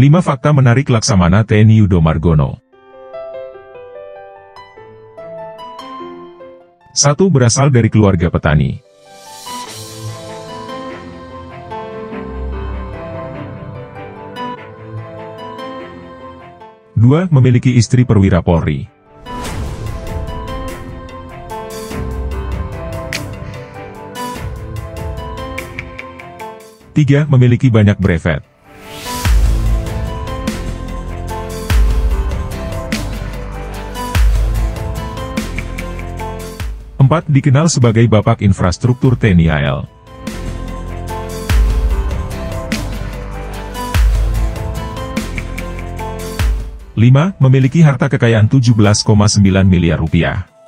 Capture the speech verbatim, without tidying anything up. lima Fakta Menarik Laksamana T N I Yudo Margono. satu Berasal dari keluarga petani. dua Memiliki istri perwira Polri. tiga Memiliki banyak brevet. empat Dikenal sebagai Bapak Infrastruktur T N I A L. lima Memiliki harta kekayaan tujuh belas koma sembilan miliar rupiah.